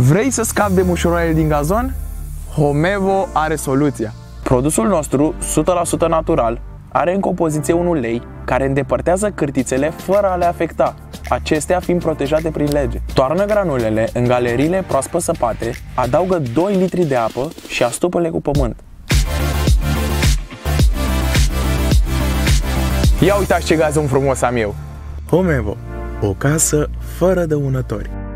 Vrei să scapi de mușuroaiele din gazon? Homevo are soluția. Produsul nostru, 100% natural, are în compoziție un ulei care îndepărtează cârtițele fără a le afecta, acestea fiind protejate prin lege. Toarnă granulele în galeriile proaspăt săpate, adaugă 2 litri de apă și astupă-le cu pământ. Ia uitați ce gazon frumos am eu! Homevo, o casă fără dăunători.